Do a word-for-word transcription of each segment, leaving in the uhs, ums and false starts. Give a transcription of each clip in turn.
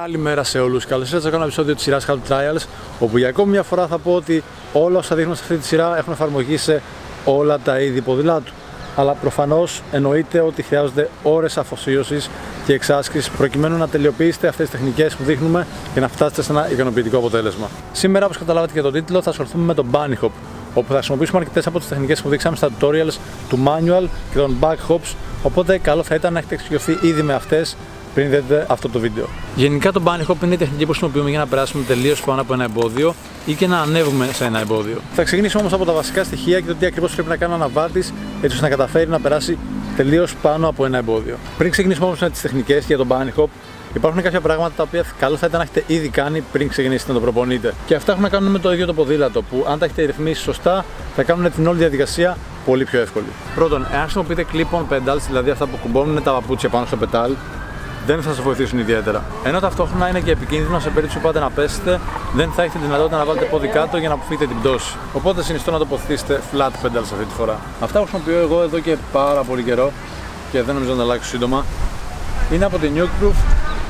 Καλημέρα σε όλους. Καλώς ήρθατε σε ένα επεισόδιο της σειράς Halb Trials, όπου για ακόμη μια φορά θα πω ότι όλα όσα δείχνουμε σε αυτή τη σειρά έχουν εφαρμογή σε όλα τα είδη ποδηλάτου. Αλλά προφανώς εννοείται ότι χρειάζονται ώρες αφοσίωσης και εξάσκησης προκειμένου να τελειοποιήσετε αυτές τις τεχνικές που δείχνουμε και να φτάσετε σε ένα ικανοποιητικό αποτέλεσμα. Σήμερα, όπως καταλάβατε και τον τίτλο, θα ασχοληθούμε με τον Bunny Hop, όπου θα χρησιμοποιήσουμε αρκετές από τις τεχνικές που δείξαμε στα tutorials του Manual και των Back Hops, οπότε καλό θα ήταν να έχετε εξοικειωθεί ήδη με αυτές πριν δείτε αυτό το βίντεο. Γενικά το Bunny Hop είναι η τεχνική που χρησιμοποιούμε για να περάσουμε τελείως πάνω από ένα εμπόδιο ή και να ανέβουμε σε ένα εμπόδιο. Θα ξεκινήσουμε όμως από τα βασικά στοιχεία και το τι ακριβώς πρέπει να κάνει ο αναβάτης έτσι ώστε να καταφέρει να περάσει τελείως πάνω από ένα εμπόδιο. Πριν ξεκινήσουμε όμως με τις τεχνικές για τον Bunny Hop, υπάρχουν κάποια πράγματα τα οποία καλό θα ήταν να έχετε ήδη κάνει πριν ξεκινήσετε να το προπονείτε. Και αυτά έχουν να κάνουν με το ίδιο το ποδήλατο που, αν τα έχετε ρυθμίσει σωστά, θα κάνουν την όλη διαδικασία πολύ πιο εύκολη. Πρώτον, εάν χρησιμοποιείτε clip-on pedals, δηλαδή αυτά που κουμπώνουν τα παπούτσια πάνω στο πετάλ, δεν θα σας βοηθήσουν ιδιαίτερα. Ενώ ταυτόχρονα είναι και επικίνδυνο σε περίπτωση που πάτε να πέσετε, δεν θα έχετε τη δυνατότητα να βάλετε πόδι κάτω για να αποφύγετε την πτώση. Οπότε συνιστώ να τοποθετήσετε flat pedals αυτή τη φορά. Αυτά που χρησιμοποιώ εγώ εδώ και πάρα πολύ καιρό και δεν νομίζω να τα αλλάξω σύντομα είναι από την Nukeproof,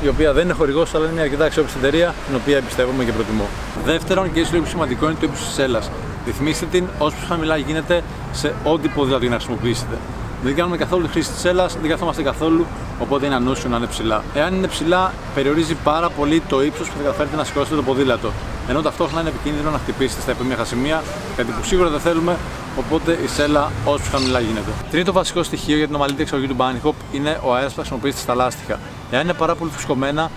η οποία δεν είναι χορηγός, αλλά είναι μια αρκετά αξιόπιστη εταιρεία την οποία εμπιστεύομαι και προτιμώ. Δεύτερον, και ίσως λίγο σημαντικό, είναι το ύψος της σέλας. Ρυθμίστε την όσο πιο χαμηλά γίνεται σε ό,τι ποδήλατο για να χρησιμοποιήσετε. Δεν κάνουμε καθόλου τη χρήση της σέλας, δεν καθόμαστε καθόλου, οπότε είναι ανούσιο να είναι ψηλά. Εάν είναι ψηλά, περιορίζει πάρα πολύ το ύψος που θα καταφέρετε να σηκώσετε το ποδήλατο. Ενώ ταυτόχρονα είναι επικίνδυνο να χτυπήσετε στα επιμέχα σημεία, κάτι που σίγουρα δεν θέλουμε, οπότε η σέλα όσο χαμηλά γίνεται. Τρίτο βασικό στοιχείο για την ομαλή εξαγωγή του Bunny Hop είναι ο αέρας που θα χρησιμοποιήσετε στα λάστιχα. Εάν είναι πάρα πολύ φουσκωμένα,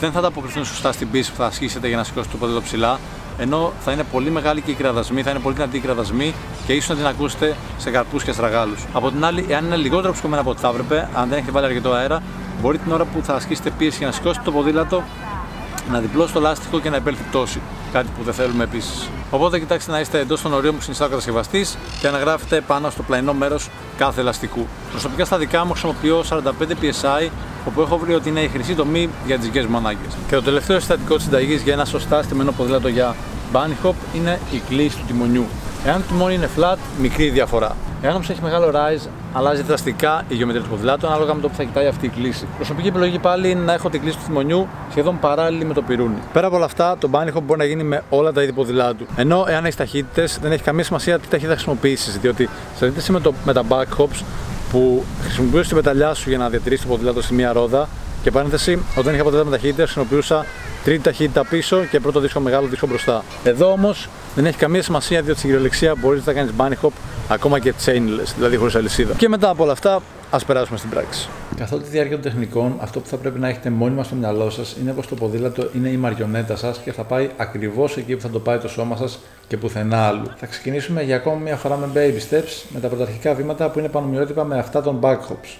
δεν θα τα αποκριθούν σωστά στην πίση που θα ασκήσετε για να σηκώσετε το ποδήλατο ψηλά. Ενώ θα είναι πολύ μεγάλη και η κραδασμή, θα είναι πολύ δυνατή η κραδασμή και ίσως να την ακούσετε σε καρπούς και στραγάλους. Από την άλλη, εάν είναι λιγότερο ψωμένα από ό,τι θα έπρεπε, αν δεν έχετε βάλει αρκετό αέρα, μπορεί την ώρα που θα ασκήσετε πίεση για να σηκώσετε το ποδήλατο να διπλώσει το λάστιχο και να επέλθει πτώση. Κάτι που δεν θέλουμε επίσης. Οπότε κοιτάξτε να είστε εντός των ορίων που συνιστά ο κατασκευαστής και να γράφετε πάνω στο πλαϊνό μέρος κάθε ελαστικού. Προσωπικά στα δικά μου χρησιμοποιώ σαράντα πέντε πι ες άι, όπου έχω βρει ότι είναι η χρυσή τομή για τις δικές μου ανάγκες. Και το τελευταίο συστατικό της συνταγής για ένα σωστά στημένο ποδήλατο για Bunny Hop είναι η κλίση του τιμονιού. Εάν το τιμόνι είναι flat, μικρή διαφορά. Εάν όμως έχει μεγάλο rise, αλλάζει δραστικά η γεωμετρία του ποδηλάτου ανάλογα με το που θα κοιτάει αυτή η κλίση. Η προσωπική επιλογή πάλι είναι να έχω την κλίση του τιμονιού σχεδόν παράλληλη με το πυρούνι. Πέρα από όλα αυτά, το Bunny Hop μπορεί να γίνει με όλα τα είδη ποδηλάτου. Ενώ εάν έχει ταχύτητες, δεν έχει καμία σημασία τι ταχύτητα χρησιμοποιήσεις, διότι σε αντίθεση με, με τα back hops που χρησιμοποιούσε την πεταλιά σου για να διατηρήσει το ποδήλατο στη μία ρόδα. Και επανένθεση, όταν είχα αποτέλεσμα ταχύτητα, χρησιμοποιούσα τρίτη ταχύτητα πίσω και πρώτο δίσκο μεγάλο δίσκο μπροστά. Εδώ όμως δεν έχει καμία σημασία, διότι στην κυριολεξία μπορείς να κάνεις bunny hop ακόμα και chainless, δηλαδή χωρίς αλυσίδα. Και μετά από όλα αυτά, ας περάσουμε στην πράξη. Καθ' όλη τη διάρκεια των τεχνικών, αυτό που θα πρέπει να έχετε μόνιμα στο μυαλό σας είναι πως το ποδήλατο είναι η μαριονέτα σας και θα πάει ακριβώς εκεί που θα το πάει το σώμα σας και πουθενά άλλου. Θα ξεκινήσουμε για ακόμα μια φορά με baby steps, με τα πρωταρχικά βήματα που είναι πανομοιότυπα με αυτά των back hops.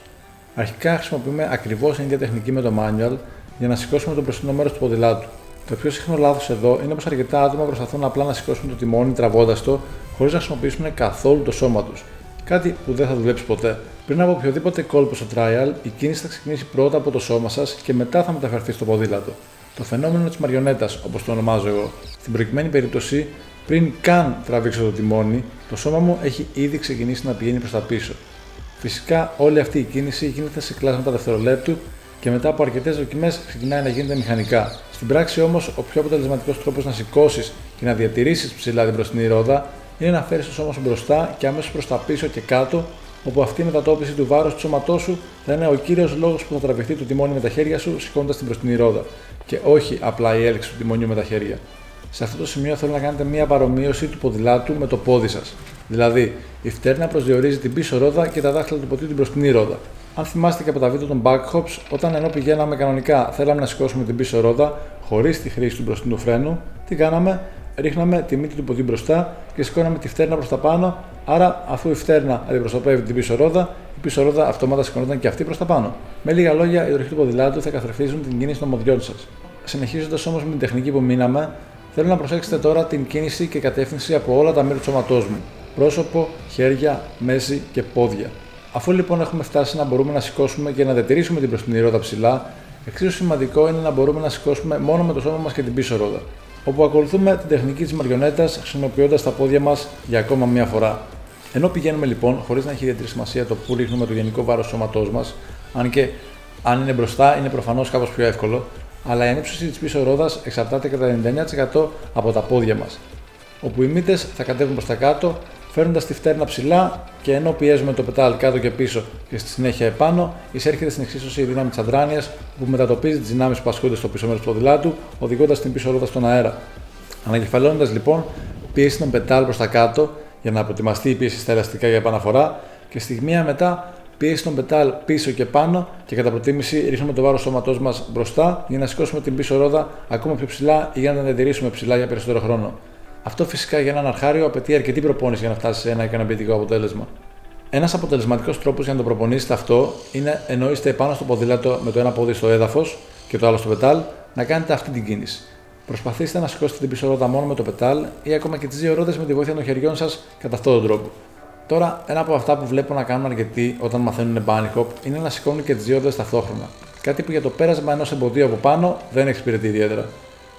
Αρχικά χρησιμοποιούμε ακριβώς την ίδια τεχνική με το manual για να σηκώσουμε το μπροστινό μέρος του ποδηλάτου. Το πιο συχνό λάθος εδώ είναι πως αρκετά άτομα προσπαθούν απλά να σηκώσουν το τιμόνι τραβώντας το, χωρίς να χρησιμοποιήσουν καθόλου το σώμα τους. Κάτι που δεν θα δουλέψει ποτέ. Πριν από οποιοδήποτε κόλπο στο trial, η κίνηση θα ξεκινήσει πρώτα από το σώμα σας και μετά θα μεταφερθεί στο ποδήλατο. Το φαινόμενο της μαριονέτας, όπως το ονομάζω εγώ. Στην προκειμένη περίπτωση, πριν καν τραβήξω το τιμόνι, το σώμα μου έχει ήδη ξεκινήσει να πηγαίνει προς τα πίσω. Φυσικά όλη αυτή η κίνηση γίνεται σε κλάσματα δευτερολέπτου και μετά από αρκετές δοκιμές ξεκινάει να γίνεται μηχανικά. Στην πράξη όμως, ο πιο αποτελεσματικός τρόπος να σηκώσεις και να διατηρήσεις ψηλά την μπροστινή ρόδα είναι να φέρεις το σώμα σου μπροστά και αμέσως προς τα πίσω και κάτω, όπου αυτή η μετατόπιση του βάρους του σώματός σου θα είναι ο κύριος λόγος που θα τραβηχτεί το τιμόνι με τα χέρια σου σηκώνοντας την μπροστινή ρόδα και όχι απλά η έλξη του τιμονιού με τα χέρια. Σε αυτό το σημείο θέλω να κάνετε μία παρομοίωση του ποδηλάτου με το πόδι σας. Δηλαδή, η φτέρνα προσδιορίζει την πίσω ρόδα και τα δάχτυλα του ποτιού την μπροστινή ρόδα. Αν θυμάστε και από τα βίντεο των back hops, όταν ενώ πηγαίναμε κανονικά θέλαμε να σηκώσουμε την πίσω ρόδα χωρίς τη χρήση του μπροστινού φρένου, τι κάναμε? Ρίχναμε τη μύτη του ποτιού μπροστά και σηκώναμε τη φτέρνα προς τα πάνω. Άρα, αφού η φτέρνα αντιπροσωπεύει την πίσω ρόδα, η πίσω ρόδα αυτόματα σηκωνόταν και αυτή προς τα πάνω. Με λίγα λόγια, οι τροχοί του ποδηλάτου θα καθρεφτίζουν την κίνηση των ποδιών σας. Συνεχίζοντας όμως με την τεχνική που μείναμε, θέλω να προσέξετε τώρα την κίνηση και κατεύθυνση από όλα τα μέρη του σώματός μου. Πρόσωπο, χέρια, μέση και πόδια. Αφού λοιπόν έχουμε φτάσει να μπορούμε να σηκώσουμε και να διατηρήσουμε την μπροστινή ρόδα ψηλά, εξίσου σημαντικό είναι να μπορούμε να σηκώσουμε μόνο με το σώμα μας και την πίσω ρόδα. Όπου ακολουθούμε την τεχνική της μαριονέτας χρησιμοποιώντας τα πόδια μας για ακόμα μία φορά. Ενώ πηγαίνουμε λοιπόν, χωρίς να έχει ιδιαίτερη σημασία το που ρίχνουμε το γενικό βάρος του σώματός μας, αν και αν είναι μπροστά είναι προφανώς κάπως πιο εύκολο. αλλά η ανύψωση της πίσω ρόδας εξαρτάται κατά ενενήντα εννέα τοις εκατό από τα πόδια μας, όπου οι μύτες θα κατέβουν προς τα κάτω, φέρνοντας τη φτέρνα ψηλά, και ενώ πιέζουμε το πετάλ κάτω και πίσω και στη συνέχεια επάνω, εισέρχεται στην εξίσωση η δύναμη της αδράνειας, που μετατοπίζει τις δυνάμεις που ασκούνται στο πίσω μέρος του ποδηλάτου, οδηγώντας την πίσω ρόδα στον αέρα. Ανακεφαλώνοντας λοιπόν, πιέζει τον πετάλ προς τα κάτω για να προετοιμαστεί η πίεση στα ελαστικά για επαναφορά, και στιγμία μετά πίεση τον πετάλ πίσω και πάνω, και κατά προτίμηση ρίχνουμε το βάρος του σώματός μας μπροστά για να σηκώσουμε την πίσω ρόδα ακόμα πιο ψηλά ή για να την διατηρήσουμε ψηλά για περισσότερο χρόνο. Αυτό φυσικά για έναν αρχάριο απαιτεί αρκετή προπόνηση για να φτάσει σε ένα ικανοποιητικό αποτέλεσμα. Ένας αποτελεσματικός τρόπος για να το προπονήσετε αυτό είναι, ενώ είστε πάνω στο ποδήλατο με το ένα πόδι στο έδαφος και το άλλο στο πετάλ, να κάνετε αυτή την κίνηση. Προσπαθήστε να σηκώσετε την πίσω ρόδα μόνο με το πετάλ ή ακόμα και τις δύο ρόδες με τη βοήθεια των χεριών σας κατά αυτόν τον τρόπο. Τώρα, ένα από αυτά που βλέπω να κάνουν αρκετοί όταν μαθαίνουν bunny hop είναι να σηκώνουν και τις δύο ρόδες ταυτόχρονα. Κάτι που για το πέρασμα ενός εμποδίου από πάνω δεν εξυπηρετεί ιδιαίτερα.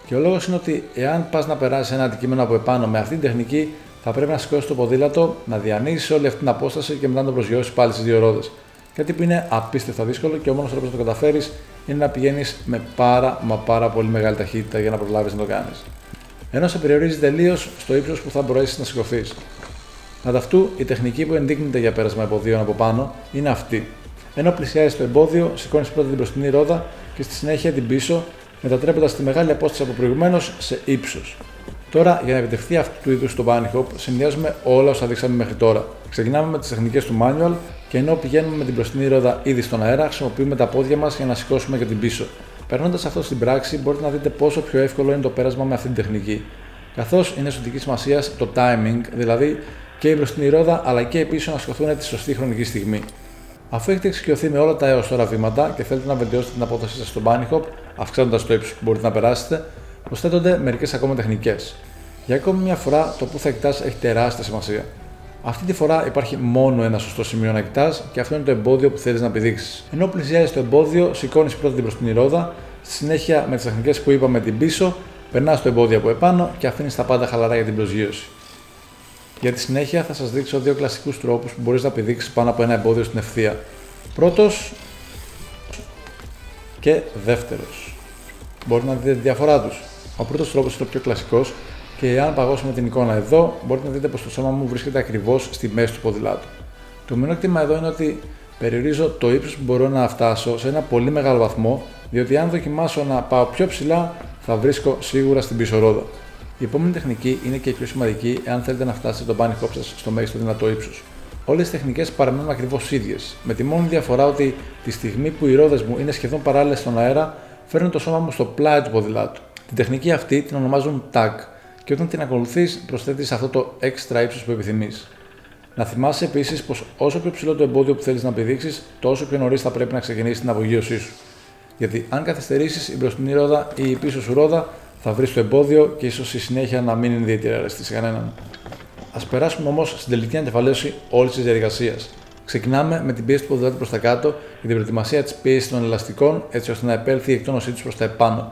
Και ο λόγος είναι ότι εάν πας να περάσεις ένα αντικείμενο από επάνω με αυτή την τεχνική, θα πρέπει να σηκώσεις το ποδήλατο, να διανύσεις όλη αυτή την απόσταση και μετά να το προσγειώσεις πάλι στις δύο ρόδες. Κάτι που είναι απίστευτα δύσκολο, και ο μόνος τρόπος να το καταφέρεις είναι να πηγαίνεις με πάρα μα πάρα πολύ μεγάλη ταχύτητα για να προλάβεις να το κάνεις. Ενώ σε περιορίζει τελείως στο ύψος που θα μπορέσεις να σηκωθείς. Ανταυτού, η τεχνική που ενδείκνυται για πέρασμα εμποδίων από πάνω είναι αυτή. Ενώ πλησιάζεις το εμπόδιο, σηκώνεις πρώτα την μπροστινή ρόδα και στη συνέχεια την πίσω, μετατρέποντας τη μεγάλη απόσταση από προηγουμένως σε ύψος. Τώρα, για να επιτευχθεί αυτού του είδους το bunny hop, συνδυάζουμε όλα όσα δείξαμε μέχρι τώρα. Ξεκινάμε με τις τεχνικές του manual, και ενώ πηγαίνουμε με την μπροστινή ρόδα ήδη στον αέρα, χρησιμοποιούμε τα πόδια μας για να σηκώσουμε και την πίσω. Περνώντας αυτό στην πράξη, μπορείτε να δείτε πόσο πιο εύκολο είναι το πέρασμα με αυτή την τεχνική. Καθώς είναι ζωτικής σημασίας το timing, δηλαδή και η μπροστινή ρόδα αλλά και η πίσω να σηκωθούν τη σωστή χρονική στιγμή. Αφού έχετε εξοικειωθεί με όλα τα έως τώρα βήματα και θέλετε να βελτιώσετε την απόδοσή σας στο bunny hop, αυξάνοντας το ύψος που μπορείτε να περάσετε, προσθέτονται μερικές ακόμα τεχνικές. Για ακόμη μια φορά, το που θα κοιτάς έχει τεράστια σημασία. Αυτή τη φορά υπάρχει μόνο ένα σωστό σημείο να κοιτάς, και αυτό είναι το εμπόδιο που θέλεις να επιδείξεις. Ενώ πλησιάζεις το εμπόδιο, σηκώνεις πρώτα την μπροστινή ρόδα, στη συνέχεια με τις τεχνικές που είπαμε την πίσω, περνάς το εμπόδιο από επάνω και αφήνεις τα πάντα χαλαρά για την προσγείωση. Για τη συνέχεια θα σας δείξω δύο κλασικούς τρόπους που μπορείς να επιδείξεις πάνω από ένα εμπόδιο στην ευθεία. Πρώτος και δεύτερος. Μπορείτε να δείτε τη διαφορά τους. Ο πρώτος τρόπος είναι ο πιο κλασικός, και εάν παγώσουμε την εικόνα εδώ, μπορείτε να δείτε πως το σώμα μου βρίσκεται ακριβώς στη μέση του ποδηλάτου. Το μειονέκτημα εδώ είναι ότι περιορίζω το ύψος που μπορώ να φτάσω σε ένα πολύ μεγάλο βαθμό, διότι αν δοκιμάσω να πάω πιο ψηλά, θα βρίσκω σίγουρα στην πίσω ρόδα. Η επόμενη τεχνική είναι και η πιο σημαντική εάν θέλετε να φτάσετε το bunny hop σας στο μέγιστο δυνατό ύψος. Όλες οι τεχνικές παραμένουν ακριβώς ίδιες, με τη μόνη διαφορά ότι τη στιγμή που οι ρόδες μου είναι σχεδόν παράλληλες στον αέρα, φέρνω το σώμα μου στο πλάι του ποδηλάτου. Την τεχνική αυτή την ονομάζουν tuck, και όταν την ακολουθείς, προσθέτεις αυτό το έξτρα ύψος που επιθυμείς. Να θυμάσαι επίσης πως όσο πιο ψηλό το εμπόδιο που θέλεις να επιδείξεις, τόσο πιο νωρίς θα πρέπει να ξεκινήσεις την απογείωσή σου. Γιατί αν καθυστερήσεις, η μπροστινή ρόδα ή η πίσω σου ρόδα θα βρεις το εμπόδιο και ίσως η συνέχεια να μην είναι ιδιαίτερα αρεστή σε κανέναν. Ας περάσουμε όμως στην τελική ανακεφαλαίωση όλης της διαδικασίας. Ξεκινάμε με την πίεση του ποδηλάτου προς τα κάτω και την προετοιμασία της πίεσης των ελαστικών, έτσι ώστε να επέλθει η εκτόνωσή τους προς τα επάνω.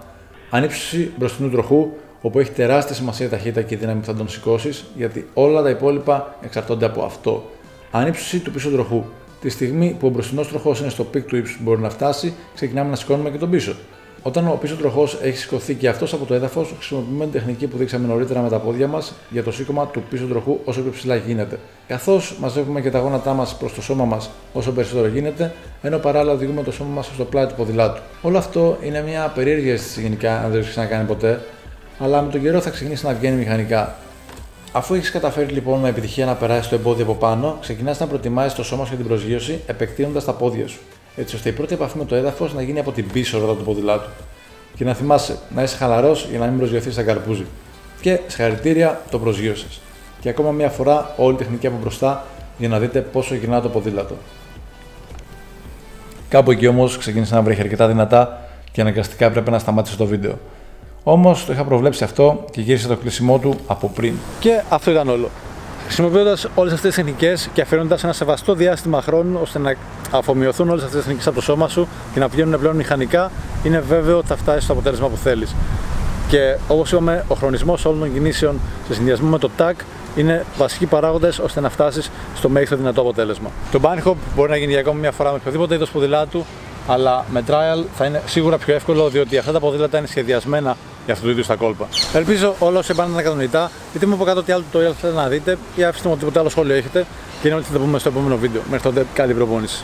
Ανύψωση μπροστινού τροχού, όπου έχει τεράστια σημασία η ταχύτητα και η δύναμη που θα τον σηκώσεις, γιατί όλα τα υπόλοιπα εξαρτώνται από αυτό. Ανύψωση του πίσω τροχού. Τη στιγμή που ο μπροστινός τροχός είναι στο πικ του ύψους που μπορεί να φτάσει, ξεκινάμε να σηκώνουμε και τον πίσω. Όταν ο πίσω τροχός έχει σηκωθεί και αυτός από το έδαφος, χρησιμοποιούμε την τεχνική που δείξαμε νωρίτερα με τα πόδια μας για το σήκωμα του πίσω τροχού όσο πιο ψηλά γίνεται. Καθώς μαζεύουμε και τα γόνατά μας προς το σώμα μας όσο περισσότερο γίνεται, ενώ παράλληλα οδηγούμε το σώμα μας στο πλάι του ποδηλάτου. Όλο αυτό είναι μια περίεργη αίσθηση γενικά, αν δεν έχεις ξανακάνει ποτέ, αλλά με τον καιρό θα ξεκινήσει να βγαίνει μηχανικά. Αφού έχεις καταφέρει λοιπόν με επιτυχία να περάσεις το εμπόδιο από πάνω, ξεκινάς να προετοιμάζεις το σώμα σου για την προσγείωση, επεκτείνοντας τα πόδια σου, έτσι ώστε η πρώτη επαφή με το έδαφος να γίνει από την πίσω ρόδα του ποδηλάτου. Και να θυμάσαι να είσαι χαλαρός για να μην προσγειωθείς σαν καρπούζι. Και συγχαρητήρια, το προσγείωσες. Και ακόμα μια φορά όλη η τεχνική από μπροστά για να δείτε πόσο γυρνά το ποδήλατο. Κάπου εκεί όμως ξεκίνησε να βρέχει αρκετά δυνατά και αναγκαστικά έπρεπε να σταμάτησε το βίντεο. Όμως το είχα προβλέψει αυτό και γύρισε το κλείσιμό του από πριν. Και αυτό ήταν όλο. Χρησιμοποιώντας όλες αυτές τις τεχνικές και αφιερώνοντας ένα σεβαστό διάστημα χρόνου ώστε να αφομοιωθούν όλες αυτές τις τεχνικές από το σώμα σου και να πηγαίνουν πλέον μηχανικά, είναι βέβαιο ότι θα φτάσεις στο αποτέλεσμα που θέλεις. Και όπως είπαμε, ο χρονισμός όλων των κινήσεων σε συνδυασμό με το tuck είναι βασικοί παράγοντες ώστε να φτάσεις στο μέγιστο δυνατό αποτέλεσμα. Το bunny hop μπορεί να γίνει για ακόμη μια φορά με οποιοδήποτε είδος ποδηλάτου, αλλά με trial θα είναι σίγουρα πιο εύκολο, διότι αυτά τα ποδήλατα είναι σχεδιασμένα για αυτού του είδους τα κόλπα. Ελπίζω όλα όσοι πάνε να είναι κατανοητά. Πείτε μου από κάτω τι άλλο tutorial θέλετε να δείτε ή αφήστε μου οτιδήποτε άλλο σχόλιο έχετε και να μην τα πούμε στο επόμενο βίντεο. Μέχρι τότε, καλή προπόνηση.